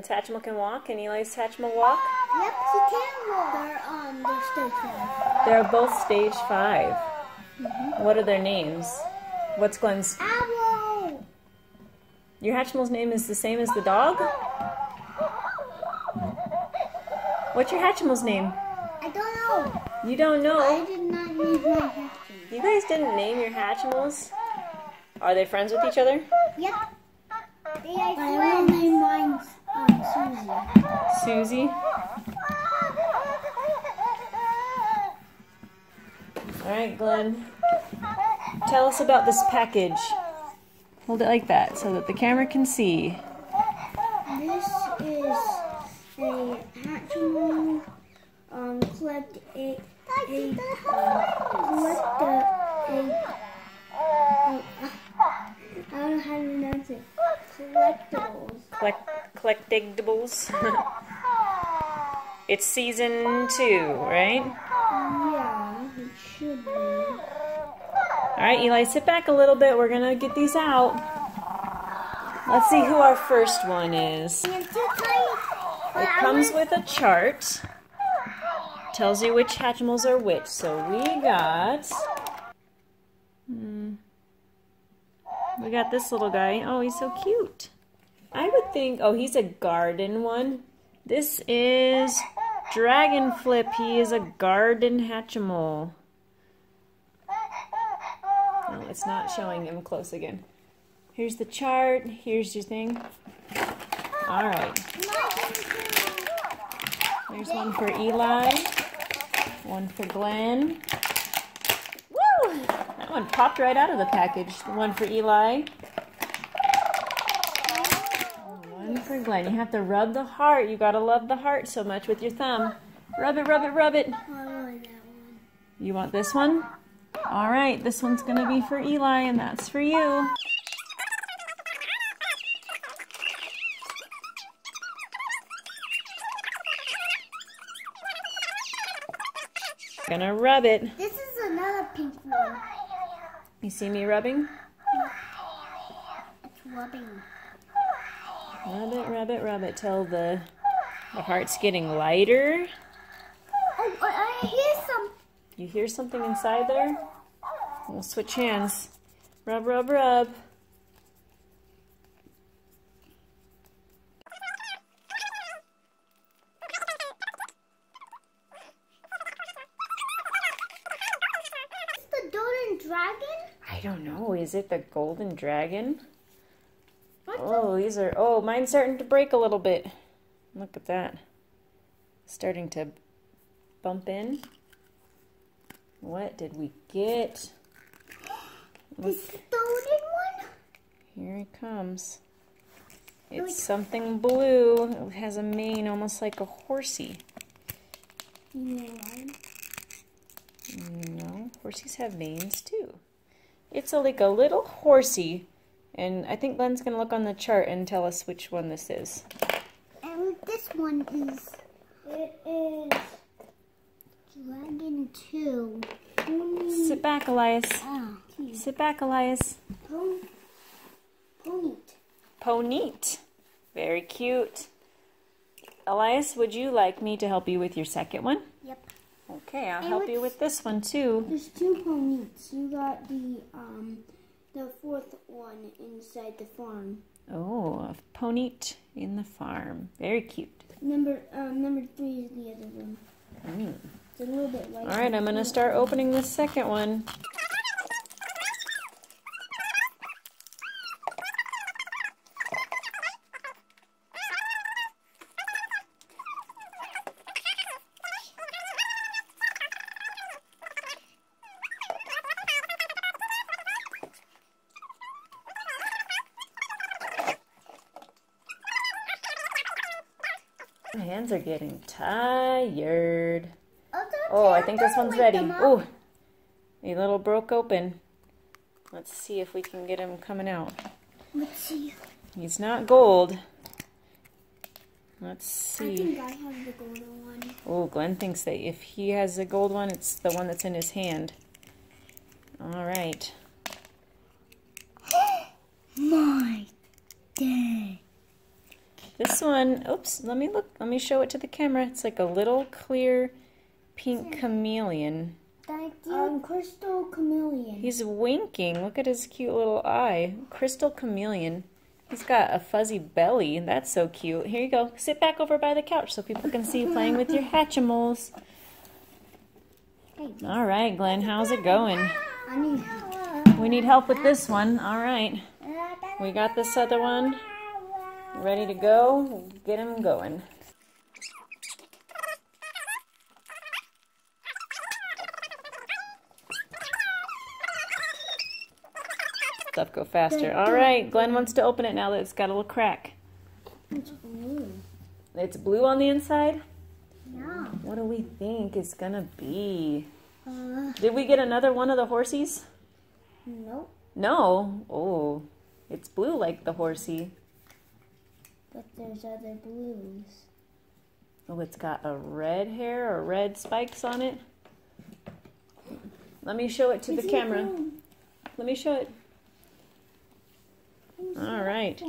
and Satchmo can walk? Can Eli Satchmo walk? Yep, he can walk. They're stage 5. They're both stage 5. Mm-hmm. What are their names? What's Glenn's? Owl. Your Hatchimal's name is the same as the dog? What's your Hatchimal's name? I don't know. You don't know? I did not name my Hatchimal. You guys didn't name your Hatchimals? Are they friends with each other? Yep. They are friends. I will name mine Susie. Susie? Alright, Glenn. Tell us about this package. Hold it like that so that the camera can see. This is a Hatchimal clipped I don't know how to pronounce it. Collectibles. Collectibles. It's season 2, right? Yeah, it should be. Alright, Eli, sit back a little bit. We're gonna get these out. Let's see who our first one is. It comes with a chart. Tells you which Hatchimals are which. So we got... we got this little guy. Oh, he's so cute. I would think... oh, he's a garden one. This is Dragonflip. He is a garden Hatchimal. Oh, it's not showing him close again. Here's the chart. Here's your thing. Alright. There's one for Eli. One for Glenn. Woo! That one popped right out of the package. The one for Eli. One for Glenn. You have to rub the heart. You gotta love the heart so much with your thumb. Rub it, rub it, rub it. You want this one? Alright, this one's gonna be for Eli, and that's for you. Gonna rub it. This is another pink one. You see me rubbing? It's rubbing. Rub it, rub it, rub it till the heart's getting lighter. Oh, I hear something. You hear something inside there? We'll switch hands. Rub, rub, rub. I don't know. Is it the golden dragon? Oh, these are... oh, mine's starting to break a little bit. Look at that. Starting to bump in. What did we get? Look. This golden one? Here it comes. It's something blue. It has a mane almost like a horsey. No, horsies have manes too. It's like a little horsey, and I think Glenn's going to look on the chart and tell us which one this is. And this one is, it is Dragon 2. Sit back, Elias. Oh, sit back, Elias. Ponette. Ponette. Very cute. Elias, would you like me to help you with your second one? Yep. Okay, I'll help you with this one too. There's 2 Ponettes. You got the fourth one inside the farm. Oh, a Ponette in the farm. Very cute. Number 3 is the other one. Mm. It's a little bit lighter. All right, I'm gonna start opening the second one. My hands are getting tired. Oh, I think this one's ready. Ooh, a little broke open. Let's see if we can get him coming out. Let's see. He's not gold. Let's see. I think I have the golden one. Oh, Glenn thinks that if he has the gold one, it's the one that's in his hand. All right. My day. This one, oops, let me look, let me show it to the camera. It's like a little clear pink chameleon. Crystal chameleon. He's winking. Look at his cute little eye. Crystal chameleon. He's got a fuzzy belly. That's so cute. Here you go. Sit back over by the couch so people can see you playing with your Hatchimals. All right, Glenn, how's it going? We need help with this one. All right. We got this other one. Ready to go? Get him going. Stuff go faster. All right, Glenn wants to open it now that it's got a little crack. It's blue. It's blue on the inside? Yeah. What do we think it's gonna be? Did we get another one of the horsies? Nope. No? Oh, it's blue like the horsey. But there's other blues. Oh, it's got a red hair or red spikes on it. Let me show it to the camera. Let me show it. All right.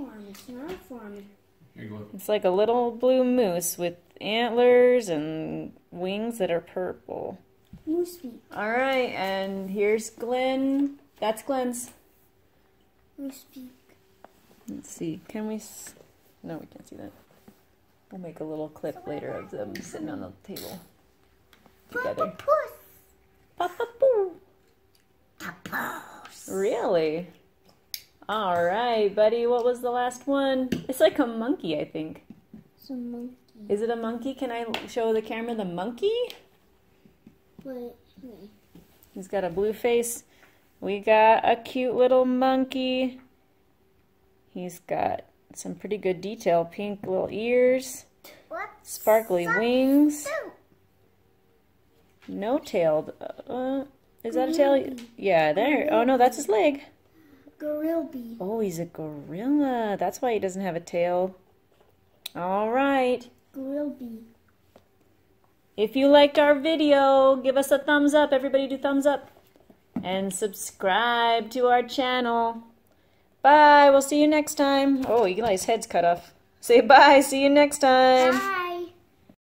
It's like a little blue moose with antlers and wings that are purple. Moosebeak. All right, and here's Glenn. That's Glenn's. Moosebeak. Let's see. Can we? No, we can't see that. We'll make a little clip later of them sitting on the table together. Papa Poo. Papa Poo. Really? All right, buddy, what was the last one? It's like a monkey, I think. It's a monkey. Is it a monkey? Can I show the camera the monkey? Wait. He's got a blue face. We got a cute little monkey. He's got some pretty good detail. Pink little ears. Sparkly wings. No-tailed. Is that a tail? Yeah, there. Oh, no, that's his leg. Gorillabee. Oh, he's a gorilla. That's why he doesn't have a tail. All right. Gorillabee. If you liked our video, give us a thumbs up. Everybody do thumbs up. And subscribe to our channel. Bye. We'll see you next time. Oh, you got his head's cut off. Say bye. See you next time. Bye.